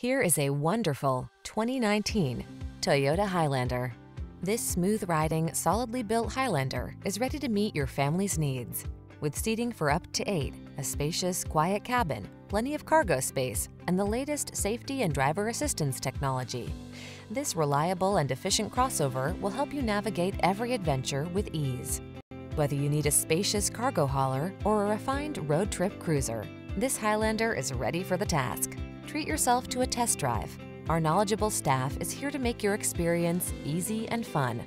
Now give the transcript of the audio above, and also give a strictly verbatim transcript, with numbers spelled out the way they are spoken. Here is a wonderful twenty nineteen Toyota Highlander. This smooth-riding, solidly-built Highlander is ready to meet your family's needs. With seating for up to eight, a spacious, quiet cabin, plenty of cargo space, and the latest safety and driver assistance technology, this reliable and efficient crossover will help you navigate every adventure with ease. Whether you need a spacious cargo hauler or a refined road trip cruiser, this Highlander is ready for the task. Treat yourself to a test drive. Our knowledgeable staff is here to make your experience easy and fun.